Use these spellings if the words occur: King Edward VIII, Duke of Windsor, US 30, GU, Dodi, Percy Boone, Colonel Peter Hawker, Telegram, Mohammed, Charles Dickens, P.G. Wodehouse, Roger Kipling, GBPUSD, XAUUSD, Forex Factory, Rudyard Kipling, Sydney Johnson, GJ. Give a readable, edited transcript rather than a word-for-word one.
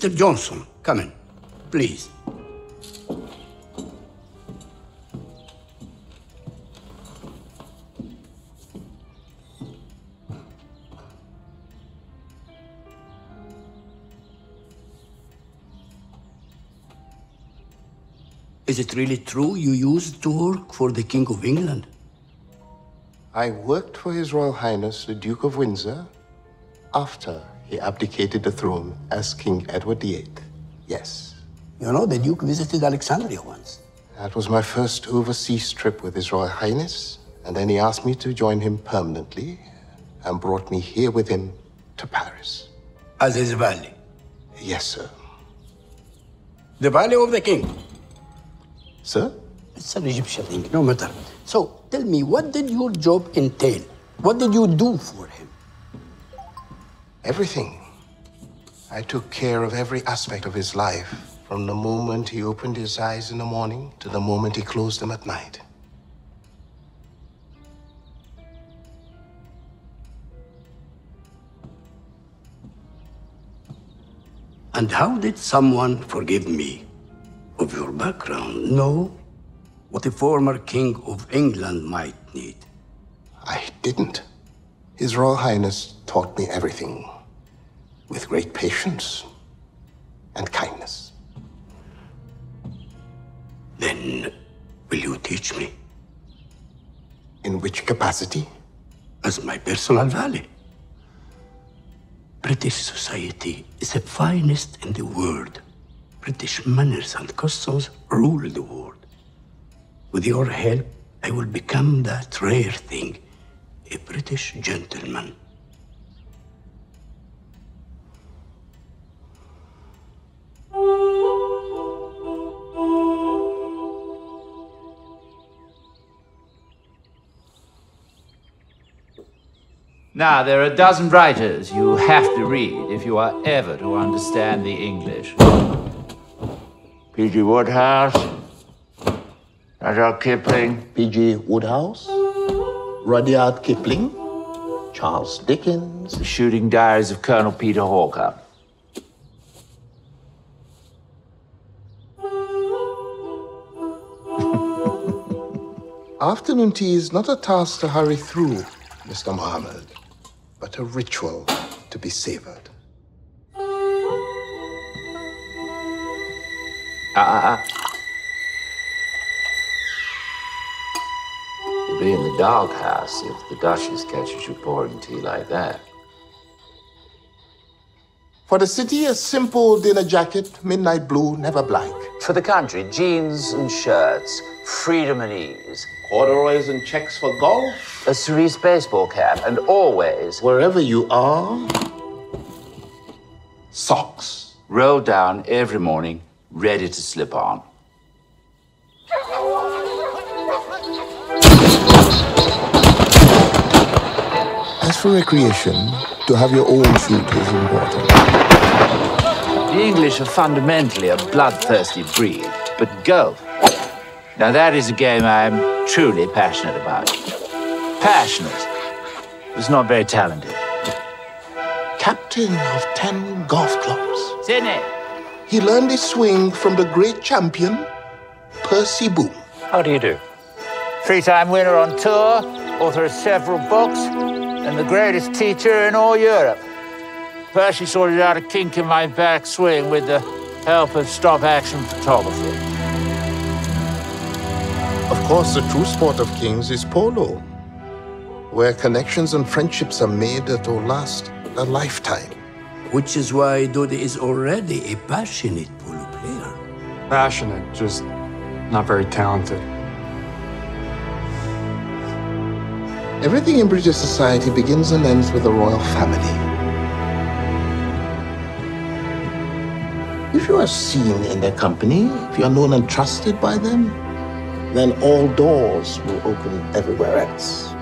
Mr. Johnson, come in, please. Is it really true you used to work for the King of England? I worked for His Royal Highness, the Duke of Windsor, after he abdicated the throne as King Edward VIII. Yes. You know, the Duke visited Alexandria once. That was my first overseas trip with His Royal Highness, and then he asked me to join him permanently and brought me here with him to Paris. As his valet? Yes, sir. The valet of the King? Sir? It's an Egyptian thing, no matter. So, tell me, what did your job entail? What did you do for him? Everything. I took care of every aspect of his life, from the moment he opened his eyes in the morning to the moment he closed them at night. And how did someone forgive me? Of your background, know what a former King of England might need. I didn't. His Royal Highness taught me everything with great patience and kindness. Then, will you teach me? In which capacity? As my personal valet. British society is the finest in the world. British manners and customs rule the world. With your help, I will become that rare thing, a British gentleman. Now, there are a dozen writers you have to read if you are ever to understand the English. P.G. Wodehouse, Roger Kipling. P.G. Wodehouse, Rudyard Kipling, Charles Dickens. The Shooting Diaries of Colonel Peter Hawker. Afternoon tea is not a task to hurry through, Mr. Mohammed, but a ritual to be savored. You'll be in the doghouse if the Duchess catches you pouring tea like that. For the city, a simple dinner jacket, midnight blue, never blank. For the country, jeans and shirts, freedom and ease. Corduroys and checks for golf. A cerise baseball cap, and always, wherever you are, socks. Rolled down every morning, ready to slip on. As for recreation, to have your own food is important. The English are fundamentally a bloodthirsty breed, but golf, now that is a game I am truly passionate about. Passionate, but not very talented. Captain of 10 golf clubs. Sydney. He learned his swing from the great champion, Percy Boone. How do you do? Three-time winner on tour, author of several books, and the greatest teacher in all Europe. Percy sorted out a kink in my backswing with the help of stop-action photography. Of course, the true sport of kings is polo, where connections and friendships are made that will last a lifetime. Which is why Dodi is already a passionate polo player. Passionate, just not very talented. Everything in British society begins and ends with the royal family. If you are seen in their company, if you are known and trusted by them, then all doors will open everywhere else.